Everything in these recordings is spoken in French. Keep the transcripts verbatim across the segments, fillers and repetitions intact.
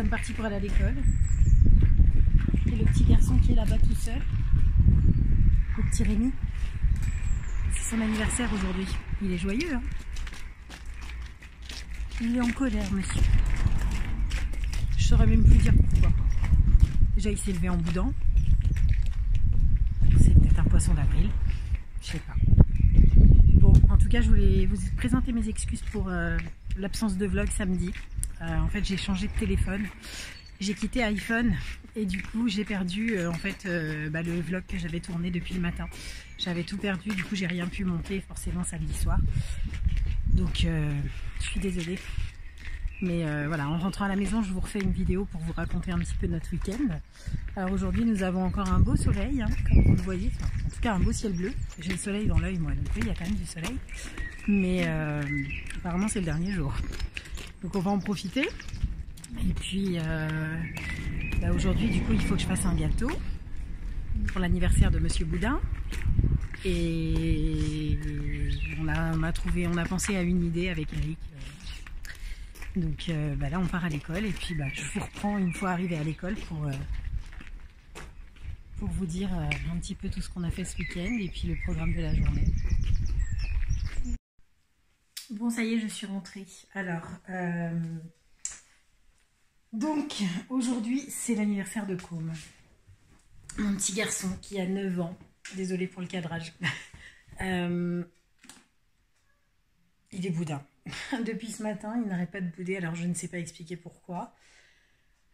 sommes partis pour aller à l'école. Et le petit garçon qui est là-bas tout seul, le petit Rémi, c'est son anniversaire aujourd'hui. Il est joyeux, hein. Il est en colère, monsieur. Je saurais même plus dire pourquoi. Déjà, il s'est levé en boudant. C'est peut-être un poisson d'avril. Je sais pas. Bon, en tout cas, je voulais vous présenter mes excuses pour euh, l'absence de vlog samedi. Euh, en fait, j'ai changé de téléphone. J'ai quitté iPhone et du coup, j'ai perdu euh, en fait euh, bah, le vlog que j'avais tourné depuis le matin. J'avais tout perdu, du coup, j'ai rien pu monter forcément samedi soir. Donc, euh, je suis désolée. Mais euh, voilà, en rentrant à la maison, je vous refais une vidéo pour vous raconter un petit peu notre week-end. Alors aujourd'hui, nous avons encore un beau soleil, hein, comme vous le voyez. Enfin, en tout cas, un beau ciel bleu. J'ai le soleil dans l'œil, moi, donc oui, il y a quand même du soleil. Mais euh, apparemment, c'est le dernier jour. Donc on va en profiter. Et puis, euh, bah aujourd'hui, du coup, il faut que je fasse un gâteau pour l'anniversaire de Monsieur Boudin. Et on a, on a trouvé, on a pensé à une idée avec Eric. Donc euh, bah là on part à l'école et puis bah, je vous reprends une fois arrivé à l'école pour, euh, pour vous dire euh, un petit peu tout ce qu'on a fait ce week-end et puis le programme de la journée. Bon, ça y est, je suis rentrée. Alors, euh, donc aujourd'hui c'est l'anniversaire de Côme. Mon petit garçon qui a neuf ans, désolée pour le cadrage, euh, il est boudin. Depuis ce matin, il n'arrête pas de bouder, alors je ne sais pas expliquer pourquoi.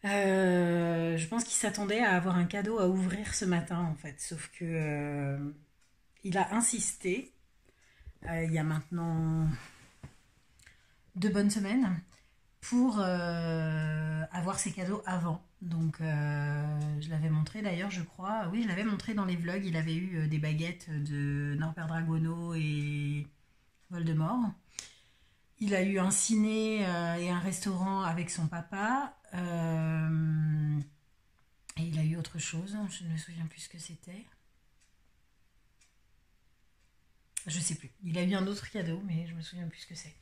Euh, je pense qu'il s'attendait à avoir un cadeau à ouvrir ce matin, en fait. Sauf que euh, il a insisté, euh, il y a maintenant deux bonnes semaines, pour euh, avoir ses cadeaux avant. Donc, euh, je l'avais montré d'ailleurs, je crois. Oui, je l'avais montré dans les vlogs. Il avait eu des baguettes de Norbert Dragonneau et Voldemort. Il a eu un ciné euh, et un restaurant avec son papa. Euh, et il a eu autre chose. Je ne me souviens plus ce que c'était. Je ne sais plus. Il a eu un autre cadeau, mais je ne me souviens plus ce que c'est.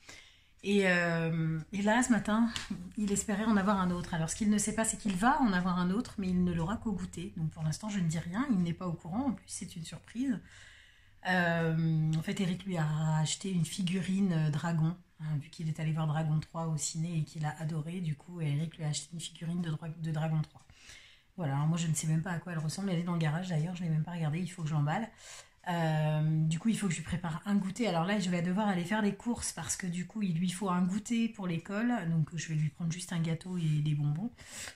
Et, euh, et là, ce matin, il espérait en avoir un autre. Alors, ce qu'il ne sait pas, c'est qu'il va en avoir un autre, mais il ne l'aura qu'au goûter. Donc, pour l'instant, je ne dis rien. Il n'est pas au courant. En plus, c'est une surprise. Euh, en fait, Eric lui a acheté une figurine euh, dragon. Hein, vu qu'il est allé voir Dragon trois au ciné et qu'il a adoré, du coup Eric lui a acheté une figurine de, dra de Dragon trois. Voilà, alors moi je ne sais même pas à quoi elle ressemble, elle est dans le garage d'ailleurs, je ne l'ai même pas regardée, il faut que je l'emballe. Euh, du coup il faut que je lui prépare un goûter, alors là je vais devoir aller faire les courses parce que du coup il lui faut un goûter pour l'école, donc je vais lui prendre juste un gâteau et des bonbons.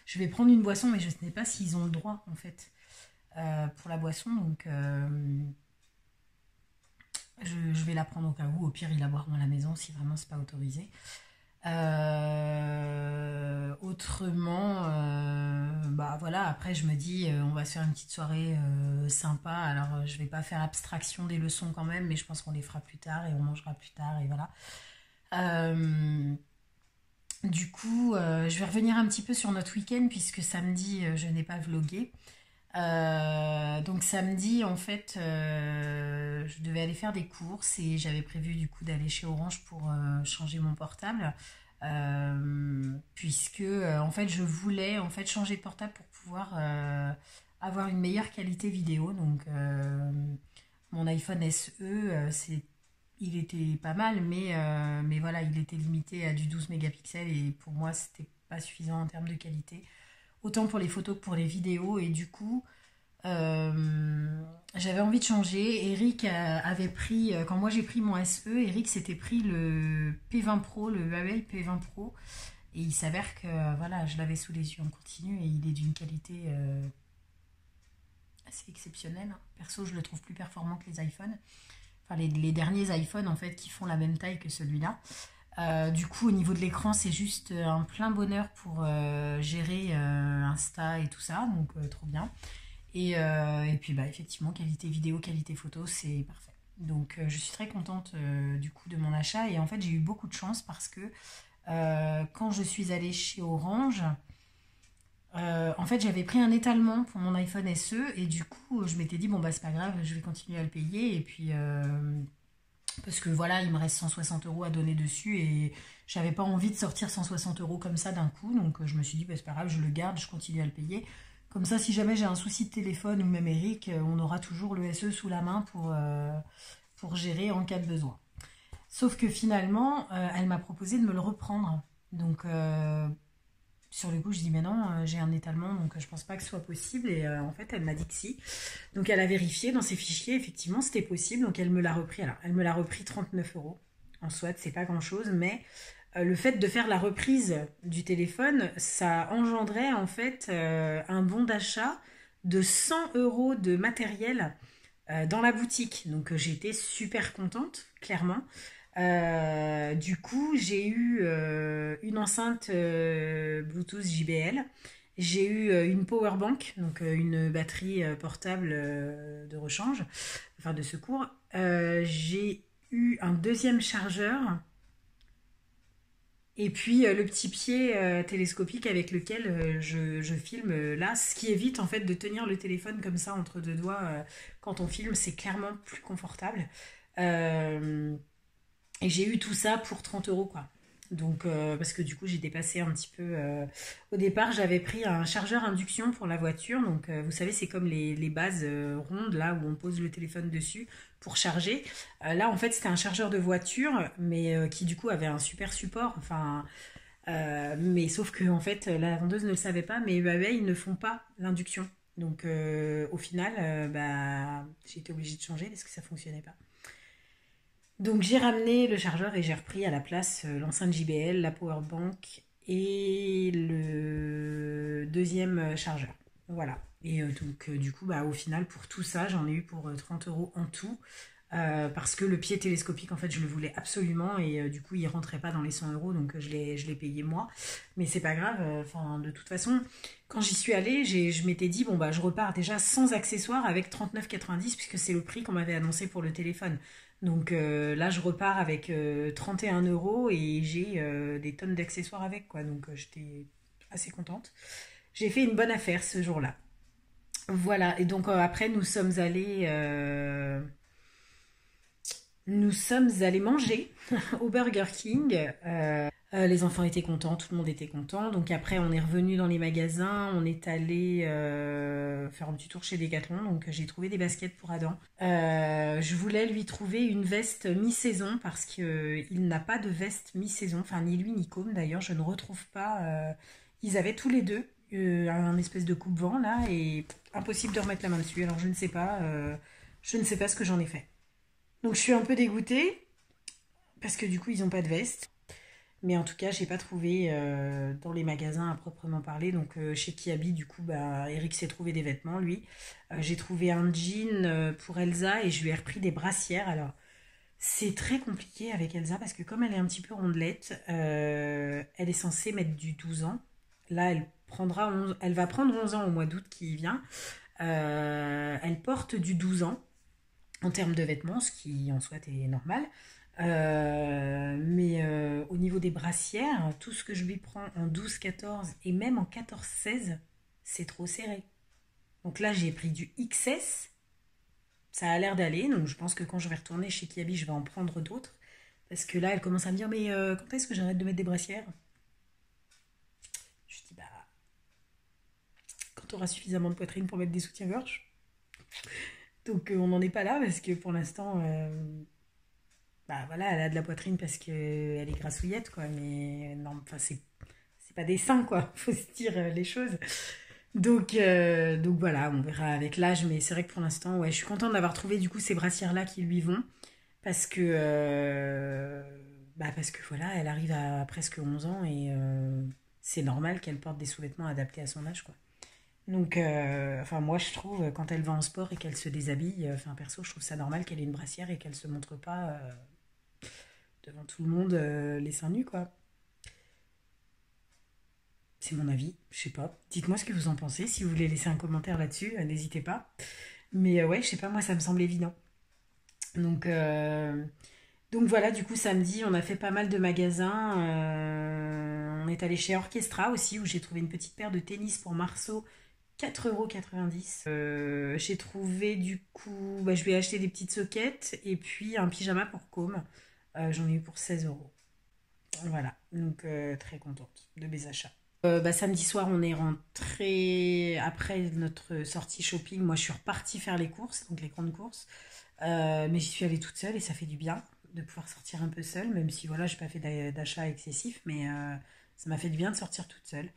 Je vais prendre une boisson mais je ne sais pas s'ils ont le droit en fait euh, pour la boisson, donc... Euh... Je, je vais la prendre au cas où, au pire il la boira à la maison si vraiment c'est pas autorisé. Euh, autrement, euh, bah voilà, après je me dis euh, on va se faire une petite soirée euh, sympa. Alors je vais pas faire abstraction des leçons quand même, mais je pense qu'on les fera plus tard et on mangera plus tard et voilà. Euh, du coup, euh, je vais revenir un petit peu sur notre week-end puisque samedi euh, je n'ai pas vlogué. Euh, donc samedi en fait euh, je devais aller faire des courses et j'avais prévu du coup d'aller chez Orange pour euh, changer mon portable euh, puisque euh, en fait je voulais en fait changer de portable pour pouvoir euh, avoir une meilleure qualité vidéo, donc euh, mon iPhone S E euh, c'est il était pas mal mais, euh, mais voilà il était limité à du douze mégapixels et pour moi c'était pas suffisant en termes de qualité. Autant pour les photos que pour les vidéos. Et du coup, euh, j'avais envie de changer. Eric avait pris, quand moi j'ai pris mon S E, Eric s'était pris le P vingt Pro, le Huawei P vingt Pro. Et il s'avère que, voilà, je l'avais sous les yeux en continu. Et il est d'une qualité euh, assez exceptionnelle. Perso, je le trouve plus performant que les iPhones. Enfin, les, les derniers iPhones, en fait, qui font la même taille que celui-là. Euh, du coup au niveau de l'écran c'est juste un plein bonheur pour euh, gérer euh, Insta et tout ça, donc euh, trop bien et, euh, et puis bah effectivement qualité vidéo, qualité photo c'est parfait, donc euh, je suis très contente euh, du coup de mon achat et en fait j'ai eu beaucoup de chance parce que euh, quand je suis allée chez Orange euh, en fait j'avais pris un étalement pour mon iPhone S E et du coup je m'étais dit bon bah c'est pas grave je vais continuer à le payer et puis euh, Parce que voilà, il me reste cent soixante euros à donner dessus et j'avais pas envie de sortir cent soixante euros comme ça d'un coup. Donc je me suis dit, bah, c'est pas grave, je le garde, je continue à le payer. Comme ça, si jamais j'ai un souci de téléphone ou même Eric, on aura toujours le S E sous la main pour, euh, pour gérer en cas de besoin. Sauf que finalement, euh, elle m'a proposé de me le reprendre. Donc euh, sur le coup, je dis mais non, euh, j'ai un étalement, donc euh, je pense pas que ce soit possible. Et euh, en fait, elle m'a dit que si. Donc elle a vérifié dans ses fichiers, effectivement, c'était possible. Donc elle me l'a repris. Alors, elle me l'a repris trente-neuf euros. En soit, c'est pas grand-chose, mais euh, le fait de faire la reprise du téléphone, ça engendrait en fait euh, un bon d'achat de cent euros de matériel euh, dans la boutique. Donc euh, j'étais super contente, clairement. Euh, du coup, j'ai eu euh, une enceinte euh, Bluetooth J B L, j'ai eu euh, une power bank, donc euh, une batterie euh, portable euh, de rechange, enfin de secours. Euh, j'ai eu un deuxième chargeur et puis euh, le petit pied euh, télescopique avec lequel euh, je, je filme euh, là, ce qui évite en fait de tenir le téléphone comme ça entre deux doigts euh, quand on filme, c'est clairement plus confortable. Euh, Et j'ai eu tout ça pour trente euros, quoi. Donc, euh, parce que du coup, j'ai dépassé un petit peu. Euh... Au départ, j'avais pris un chargeur induction pour la voiture. Donc, euh, vous savez, c'est comme les, les bases euh, rondes, là, où on pose le téléphone dessus pour charger. Euh, là, en fait, c'était un chargeur de voiture, mais euh, qui, du coup, avait un super support. Enfin, euh, mais sauf que, en fait, la vendeuse ne le savait pas, mais Huawei, ils ne font pas l'induction. Donc, euh, au final, euh, bah, j'ai été obligée de changer parce que ça ne fonctionnait pas. Donc j'ai ramené le chargeur et j'ai repris à la place euh, l'enceinte J B L, la powerbank et le deuxième chargeur. Voilà. Et euh, donc euh, du coup, bah, au final, pour tout ça, j'en ai eu pour euh, trente euros en tout. Euh, parce que le pied télescopique, en fait, je le voulais absolument. Et euh, du coup, il ne rentrait pas dans les cent euros. Donc euh, je l'ai payé moi. Mais c'est pas grave. Enfin, euh, de toute façon, quand j'y suis allée, je m'étais dit, bon, bah, je repars déjà sans accessoires avec trente-neuf quatre-vingt-dix puisque c'est le prix qu'on m'avait annoncé pour le téléphone. Donc euh, là, je repars avec euh, trente et un euros et j'ai euh, des tonnes d'accessoires avec, quoi. Donc euh, j'étais assez contente. J'ai fait une bonne affaire ce jour-là. Voilà. Et donc euh, après, nous sommes allés, euh, nous sommes allés manger au Burger King. Euh, euh, les enfants étaient contents, tout le monde était content. Donc après, on est revenu dans les magasins. On est allé euh, faire un petit tour chez Décathlon. Donc j'ai trouvé des baskets pour Adam. Euh, je voulais lui trouver une veste mi-saison parce qu'il euh, n'a pas de veste mi-saison, enfin ni lui ni Côme d'ailleurs, je ne retrouve pas, euh, ils avaient tous les deux euh, un espèce de coupe-vent là et impossible de remettre la main dessus, alors je ne sais pas, euh, je ne sais pas ce que j'en ai fait. Donc je suis un peu dégoûtée parce que du coup ils n'ont pas de veste. Mais en tout cas, je n'ai pas trouvé euh, dans les magasins à proprement parler. Donc, euh, chez Kiabi, du coup, bah, Eric s'est trouvé des vêtements, lui. Euh, j'ai trouvé un jean euh, pour Alza et je lui ai repris des brassières. Alors, c'est très compliqué avec Alza parce que comme elle est un petit peu rondelette, euh, elle est censée mettre du douze ans. Là, elle, prendra onze, elle va prendre onze ans au mois d'août qui vient. Euh, elle porte du douze ans en termes de vêtements, ce qui, en soi, est normal. Euh, mais euh, au niveau des brassières, tout ce que je lui prends en douze, quatorze et même en quatorze, seize, c'est trop serré. Donc là, j'ai pris du X S. Ça a l'air d'aller. Donc je pense que quand je vais retourner chez Kiabi, je vais en prendre d'autres. Parce que là, elle commence à me dire, mais euh, quand est-ce que j'arrête de mettre des brassières? Je dis, bah, quand tu auras suffisamment de poitrine pour mettre des soutiens-gorge. Donc on n'en est pas là parce que pour l'instant... Euh, Bah voilà, elle a de la poitrine parce qu'elle est grassouillette, quoi. Mais non, enfin, c'est pas des seins, quoi. Faut se dire les choses. Donc, euh, donc voilà, on verra avec l'âge. Mais c'est vrai que pour l'instant, ouais, je suis contente d'avoir trouvé, du coup, ces brassières-là qui lui vont. Parce que, euh, bah parce que voilà, elle arrive à presque onze ans et euh, c'est normal qu'elle porte des sous-vêtements adaptés à son âge, quoi. Donc, euh, enfin, moi, je trouve, quand elle va en sport et qu'elle se déshabille, enfin, perso, je trouve ça normal qu'elle ait une brassière et qu'elle se montre pas... Euh, devant tout le monde, euh, les seins nus, quoi. C'est mon avis, je sais pas. Dites-moi ce que vous en pensez. Si vous voulez laisser un commentaire là-dessus, euh, n'hésitez pas. Mais euh, ouais, je sais pas, moi, ça me semble évident. Donc, euh, donc voilà, du coup, samedi, on a fait pas mal de magasins. Euh, on est allé chez Orchestra aussi, où j'ai trouvé une petite paire de tennis pour Marceau quatre euros quatre-vingt-dix. Euh, j'ai trouvé du coup... Bah, je lui ai acheté des petites soquettes et puis un pyjama pour Côme. Euh, j'en ai eu pour seize euros. Voilà, donc euh, très contente de mes achats. Euh, bah, samedi soir, on est rentré après notre sortie shopping. Moi, je suis repartie faire les courses, donc les grandes courses. Euh, mais j'y suis allée toute seule et ça fait du bien de pouvoir sortir un peu seule. Même si, voilà, je n'ai pas fait d'achat excessif, mais euh, ça m'a fait du bien de sortir toute seule.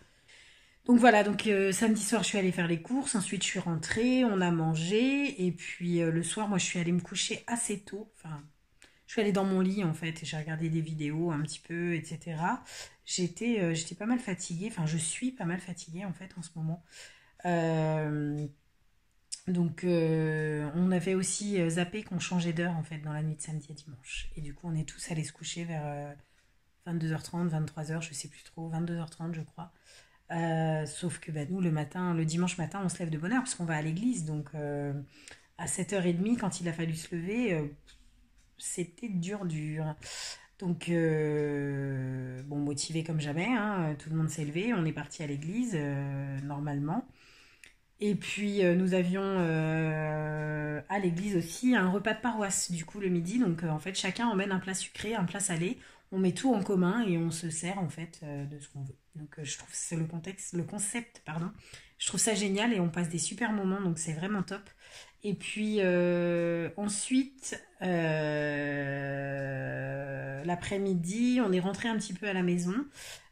Donc voilà, donc euh, samedi soir, je suis allée faire les courses, ensuite je suis rentrée, on a mangé, et puis euh, le soir, moi, je suis allée me coucher assez tôt, enfin, je suis allée dans mon lit, en fait, et j'ai regardé des vidéos un petit peu, et cetera. J'étais euh, j'étais pas mal fatiguée, enfin, je suis pas mal fatiguée, en fait, en ce moment. Euh, donc, euh, on avait aussi zappé qu'on changeait d'heure, en fait, dans la nuit de samedi à dimanche, et du coup, on est tous allés se coucher vers euh, vingt-deux heures trente, vingt-trois heures, je sais plus trop, vingt-deux heures trente, je crois. Euh, sauf que bah, nous le matin, le dimanche matin on se lève de bonne heure parce qu'on va à l'église, donc euh, à sept heures trente quand il a fallu se lever, euh, c'était dur dur donc euh, bon, motivé comme jamais, hein, tout le monde s'est levé, on est parti à l'église euh, normalement, et puis euh, nous avions euh, à l'église aussi un repas de paroisse du coup le midi, donc euh, en fait chacun emmène un plat sucré, un plat salé. On met tout en commun et on se sert en fait euh, de ce qu'on veut. Donc euh, je trouve c'est le contexte, le concept, pardon. Je trouve ça génial et on passe des super moments, donc c'est vraiment top. Et puis euh, ensuite, euh, l'après-midi, on est rentré un petit peu à la maison.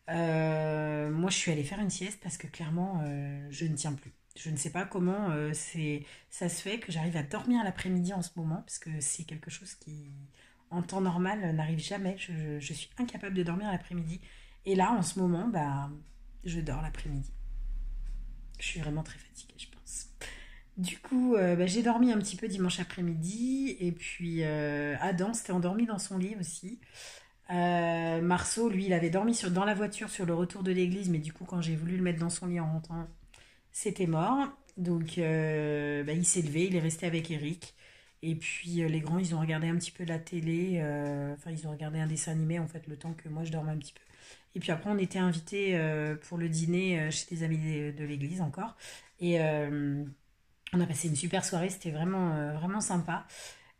Euh, moi, je suis allée faire une sieste parce que clairement, euh, je ne tiens plus. Je ne sais pas comment euh, c'est, ça se fait que j'arrive à dormir l'après-midi en ce moment parce que c'est quelque chose qui... en temps normal, n'arrive jamais. Je, je, je suis incapable de dormir l'après-midi. Et là, en ce moment, bah, je dors l'après-midi. Je suis vraiment très fatiguée, je pense. Du coup, euh, bah, j'ai dormi un petit peu dimanche après-midi. Et puis, euh, Adam s'était endormi dans son lit aussi. Euh, Marceau, lui, il avait dormi sur, dans la voiture sur le retour de l'église. Mais du coup, quand j'ai voulu le mettre dans son lit en rentrant, c'était mort. Donc, euh, bah, il s'est levé. Il est resté avec Eric. Et puis, les grands, ils ont regardé un petit peu la télé. Euh, enfin, ils ont regardé un dessin animé, en fait, le temps que moi, je dorme un petit peu. Et puis après, on était invités euh, pour le dîner euh, chez des amis de, de l'église, encore. Et euh, on a passé une super soirée. C'était vraiment, euh, vraiment sympa.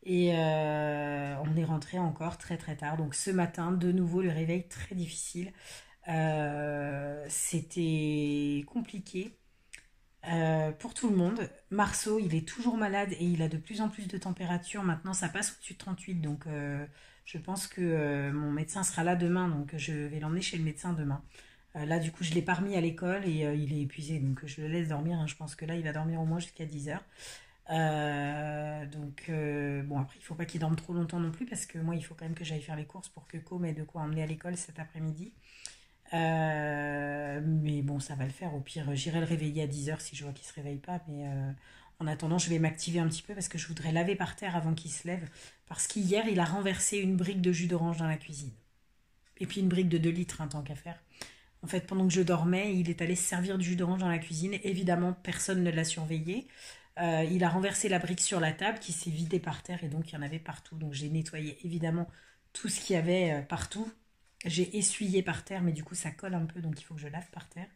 Et euh, on est rentrés encore très, très tard. Donc, ce matin, de nouveau, le réveil très difficile. Euh, c'était compliqué. Euh, pour tout le monde. Marceau, il est toujours malade et il a de plus en plus de température. Maintenant, ça passe au-dessus de trente-huit, donc euh, je pense que euh, mon médecin sera là demain, donc je vais l'emmener chez le médecin demain. Euh, là, du coup, je l'ai pas remis à l'école et euh, il est épuisé, donc je le laisse dormir. Hein. Je pense que là, il va dormir au moins jusqu'à dix heures. Euh, donc, euh, bon, après, il faut pas qu'il dorme trop longtemps non plus parce que moi, il faut quand même que j'aille faire les courses pour que Côme ait de quoi emmener à l'école cet après-midi. Euh, mais bon, ça va le faire. Au pire, j'irai le réveiller à dix heures si je vois qu'il se réveille pas, mais euh, en attendant je vais m'activer un petit peu parce que je voudrais laver par terre avant qu'il se lève, parce qu'hier il a renversé une brique de jus d'orange dans la cuisine et puis une brique de deux litres, hein, tant qu'à faire. En fait, pendant que je dormais, il est allé se servir du jus d'orange dans la cuisine. Évidemment, personne ne l'a surveillé. Euh, il a renversé la brique sur la table qui s'est vidée par terre et donc il y en avait partout, donc j'ai nettoyé évidemment tout ce qu'il y avait partout. J'ai essuyé par terre, mais du coup, ça colle un peu, donc il faut que je lave par terre.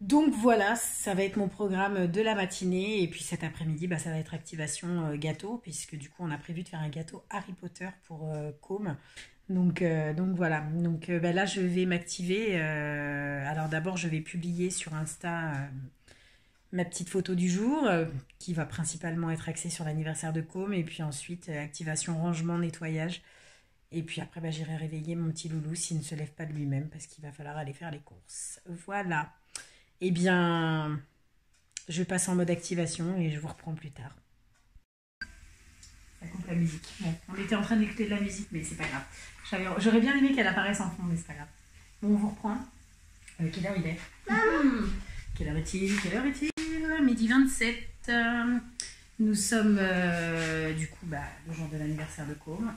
Donc voilà, ça va être mon programme de la matinée. Et puis cet après-midi, bah, ça va être activation euh, gâteau, puisque du coup, on a prévu de faire un gâteau Harry Potter pour euh, Côme. Donc, euh, donc voilà, donc, euh, bah, là, je vais m'activer. Euh, alors d'abord, je vais publier sur Insta euh, ma petite photo du jour, euh, qui va principalement être axée sur l'anniversaire de Côme. Et puis ensuite, euh, activation rangement, nettoyage. Et puis après, bah, j'irai réveiller mon petit loulou s'il ne se lève pas de lui-même, parce qu'il va falloir aller faire les courses. Voilà. Eh bien, je passe en mode activation et je vous reprends plus tard. Ça coupe la musique. Bon, on était en train d'écouter de la musique, mais c'est pas grave. J'aurais bien aimé qu'elle apparaisse en fond, mais c'est pas grave. Bon, on vous reprend. Euh, quelle heure il est ? Maman ! Quelle heure est-il ? Quelle heure est-il ? midi vingt-sept. Nous sommes, euh, du coup, bah, le jour de l'anniversaire de Côme.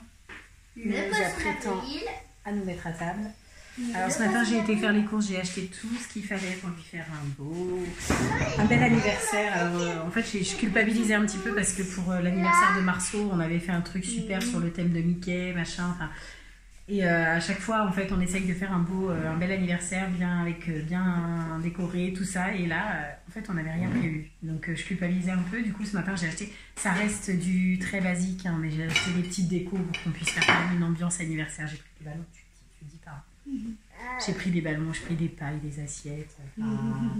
Nous nous apprêtons à nous mettre à table. Alors ce matin, j'ai été faire les courses, j'ai acheté tout ce qu'il fallait pour lui faire un beau, un bel anniversaire. Alors en fait, je culpabilisais un petit peu parce que pour l'anniversaire de Marceau, on avait fait un truc super sur le thème de Mickey, machin. Enfin, Et euh, à chaque fois, en fait, on essaye de faire un beau, euh, un bel anniversaire, bien avec, euh, bien décoré, tout ça. Et là, euh, en fait, on n'avait rien prévu. Donc, euh, je culpabilisais un peu. Du coup, ce matin, j'ai acheté. Ça reste du très basique, hein, mais j'ai acheté des petites décos pour qu'on puisse faire une ambiance anniversaire. J'ai pris des ballons. Tu, tu, tu dis pas. J'ai pris des ballons, j'ai pris des pailles, des assiettes. Enfin,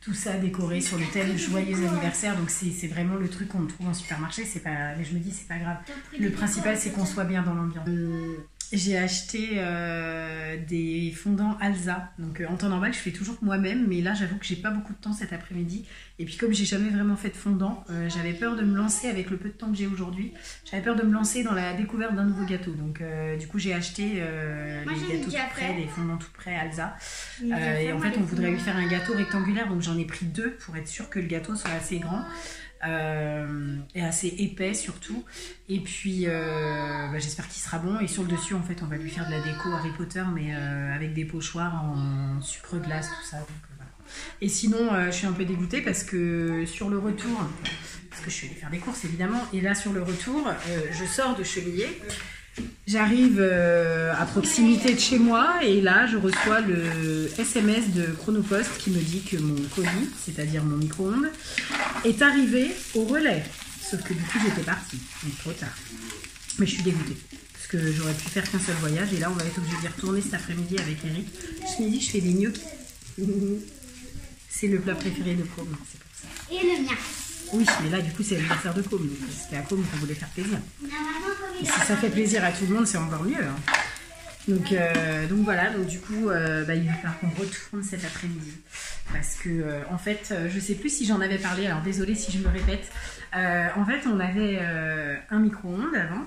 tout ça décoré sur le thème joyeux anniversaire, donc c'est vraiment le truc qu'on trouve en supermarché, c'est pas, mais je me dis c'est pas grave, le principal c'est qu'on soit bien dans l'ambiance. Euh, j'ai acheté euh, des fondants Alza, donc euh, en temps normal je fais toujours moi-même, mais là j'avoue que j'ai pas beaucoup de temps cet après-midi, et puis comme j'ai jamais vraiment fait de fondant, euh, j'avais peur de me lancer avec le peu de temps que j'ai aujourd'hui, j'avais peur de me lancer dans la découverte d'un nouveau gâteau, donc euh, du coup j'ai acheté euh, Moi, les gâteaux tout prêts, les fondants tout prêts Alza, euh, et en fait on voudrait lui faire un gâteau rectangulaire, donc j'en J'en ai pris deux pour être sûr que le gâteau soit assez grand euh, et assez épais surtout. Et puis euh, bah, j'espère qu'il sera bon. Et sur le dessus, en fait, on va lui faire de la déco Harry Potter, mais euh, avec des pochoirs en sucre glace, tout ça. Donc, voilà. Et sinon, euh, je suis un peu dégoûtée parce que sur le retour, parce que je suis allée faire des courses évidemment, et là sur le retour, euh, je sors de Chemillé. J'arrive euh, à proximité de chez moi et là je reçois le S M S de Chronopost qui me dit que mon colis, c'est-à-dire mon micro-ondes, est arrivé au relais. Sauf que du coup j'étais partie, donc trop tard. Mais je suis dégoûtée parce que j'aurais pu faire qu'un seul voyage et là on va être obligé d'y retourner cet après-midi avec Eric. Ce midi je fais des gnocchis. C'est le plat préféré de Côme, c'est pour ça. Et le mien. Oui, mais là, du coup, c'est l'anniversaire de Côme. C'était à Côme qu'on voulait faire plaisir. Et si ça fait plaisir à tout le monde, c'est encore mieux. Hein. Donc, euh, donc voilà, donc du coup, euh, bah, il va falloir qu'on retourne cet après-midi. Parce que, euh, en fait, euh, je sais plus si j'en avais parlé, alors désolée si je me répète. Euh, en fait, on avait euh, un micro-ondes avant.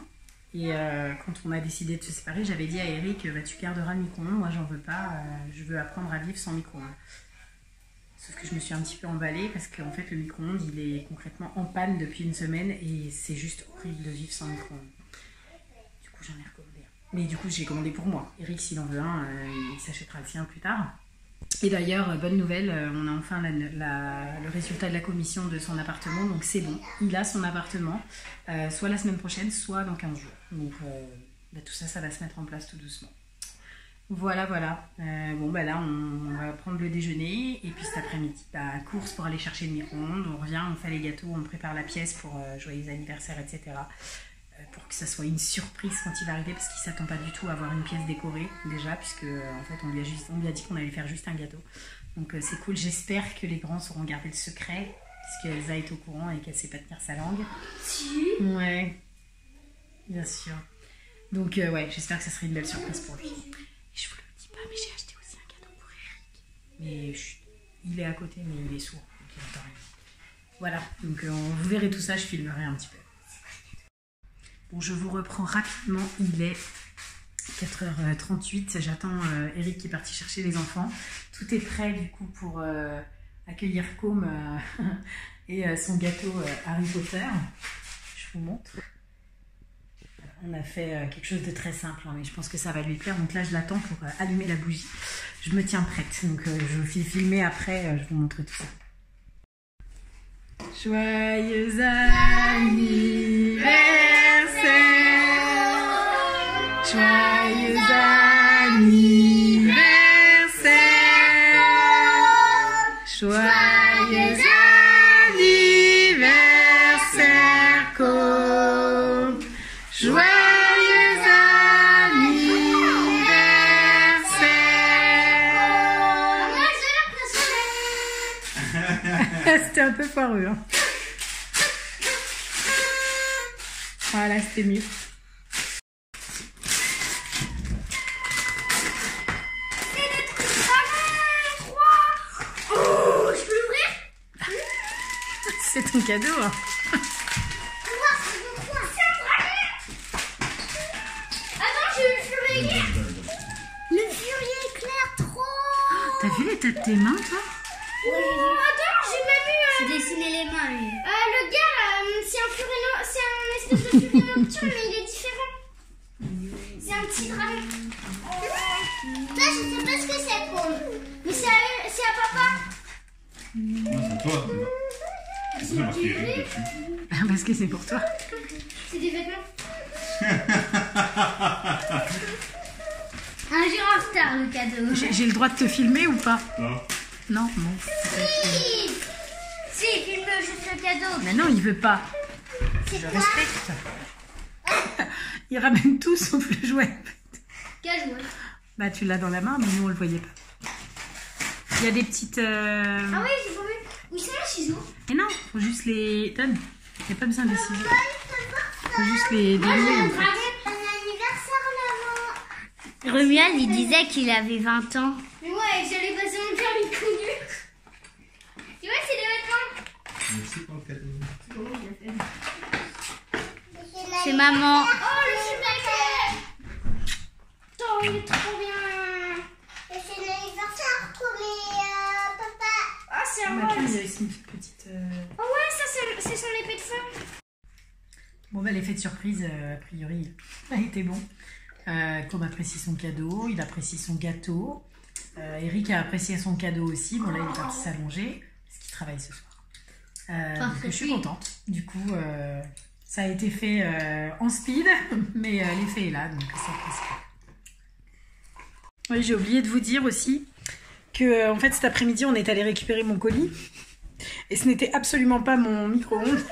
Et euh, quand on a décidé de se séparer, j'avais dit à Eric, bah, tu garderas le micro-ondes, moi j'en veux pas, euh, je veux apprendre à vivre sans micro-ondes. Sauf que je me suis un petit peu emballée parce qu'en fait le micro-ondes il est concrètement en panne depuis une semaine et c'est juste horrible de vivre sans micro-ondes. Du coup j'en ai recommandé un. Mais du coup j'ai commandé pour moi. Eric s'il en veut un, euh, il s'achètera le sien plus tard. Et d'ailleurs, bonne nouvelle, on a enfin la, la, le résultat de la commission de son appartement, donc c'est bon. Il a son appartement, euh, soit la semaine prochaine, soit dans quinze jours. Donc euh, bah, tout ça, ça va se mettre en place tout doucement. Voilà, voilà. Euh, bon, bah là, on, on va prendre le déjeuner. Et puis cet après-midi, bah, course pour aller chercher le micro-ondes. On revient, on fait les gâteaux, on prépare la pièce pour euh, joyeux anniversaire, et cetera. Euh, pour que ça soit une surprise quand il va arriver, parce qu'il ne s'attend pas du tout à avoir une pièce décorée, déjà, puisque euh, en fait, on lui a, juste, on lui a dit qu'on allait faire juste un gâteau. Donc euh, c'est cool. J'espère que les grands sauront garder le secret, puisque Alza est au courant et qu'elle ne sait pas tenir sa langue. Si. Ouais. Bien sûr. Donc, euh, ouais, j'espère que ça serait une belle surprise pour lui. Je vous le dis pas, mais j'ai acheté aussi un cadeau pour Eric. Mais chut, il est à côté, mais il est sourd, donc il entend rien. Voilà, donc euh, on, vous verrez tout ça, je filmerai un petit peu. Bon, je vous reprends rapidement, il est quatre heures trente-huit, j'attends euh, Eric qui est parti chercher les enfants. Tout est prêt du coup pour euh, accueillir Côme euh, et euh, son gâteau euh, Harry Potter. Je vous montre. On a fait quelque chose de très simple, hein, mais je pense que ça va lui plaire. Donc là, je l'attends pour euh, allumer la bougie. Je me tiens prête. Donc euh, je vais filmer après, euh, je vous montre tout ça. Joyeux anniversaire, joyeux anniversaire, joyeux anniversaire. C'était un peu foireux. Hein. Voilà, c'était mieux. C'est le truc Dragon trois. Oh, je peux l'ouvrir? C'est ton cadeau. Hein. C'est un... Attends, j'ai eu le furier. Le furier éclaire trop. T'as vu l'état de tes mains, toi? Oui. Oh, attends, j'ai même eu... Euh, dessiner les mains, lui. Euh, le gars, euh, c'est un furino... C'est un espèce de furino nocturne, mais il est différent. C'est un petit dragon. Mmh. Là, je sais pas ce que c'est, Côme. Mais c'est à, à papa. Non, c'est à toi. C'est parce qu'il y a Eric dessus. Parce que c'est pour toi. C'est des vêtements. Un jour en retard, le cadeau. J'ai le droit de te filmer ou pas? Non. Non, non. Si, si, filme juste le cadeau. Mais non, il veut pas. Je respecte. Ah. Il ramène tout sauf le jouet. Quel jouet? Bah, tu l'as dans la main, mais nous on le voyait pas. Il y a des petites. Euh... Ah oui, j'ai pas vu. Oui, c'est là, ciseau. Mais non, faut juste les. Donne. Il n'y a pas besoin des ciseaux. Faut juste les dénouer. Romuald, il disait qu'il avait vingt ans. Mais ouais, j'allais passer mon permis de conduire. Tu vois, c'est les vêtements. Merci pour le cadeau. C'est maman. Oh, le chevalier. Oh, il est trop bien. C'est l'anniversaire pour les euh, papa. Ah, c'est un rôle. Il y a ici une petite... Euh... Oh ouais, ça, c'est son épée de feu. Bon, bah, l'effet de surprise, euh, a priori, a été bon. Euh, Côme apprécie son cadeau, il apprécie son gâteau. Euh, Eric a apprécié son cadeau aussi. Bon, là, il est parti s'allonger parce qu'il travaille ce soir. Euh, donc, je suis contente. Du coup, euh, ça a été fait euh, en speed, mais euh, l'effet est là, donc ça passe. Oui, j'ai oublié de vous dire aussi que, en fait, cet après-midi, on est allé récupérer mon colis et ce n'était absolument pas mon micro-ondes.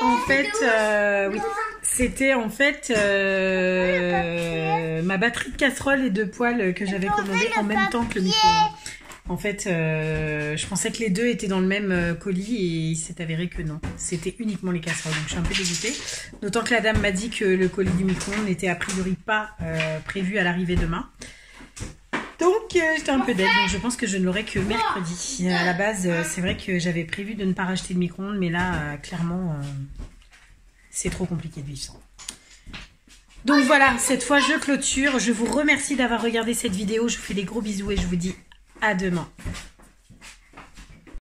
En fait, euh, oui. C'était en fait euh, ma batterie de casserole et de poêle que j'avais commandée en même temps que le micro-ondes. En fait, euh, je pensais que les deux étaient dans le même colis et il s'est avéré que non. C'était uniquement les casseroles, donc je suis un peu dégoûtée. D'autant que la dame m'a dit que le colis du micro-ondes n'était a priori pas euh, prévu à l'arrivée demain. Donc, euh, j'étais un peu dead, donc je pense que je ne l'aurai que mercredi. À la base, euh, c'est vrai que j'avais prévu de ne pas racheter de micro-ondes, mais là, euh, clairement... Euh, c'est trop compliqué de vivre sans. Donc voilà, cette fois je clôture. Je vous remercie d'avoir regardé cette vidéo. Je vous fais des gros bisous et je vous dis à demain.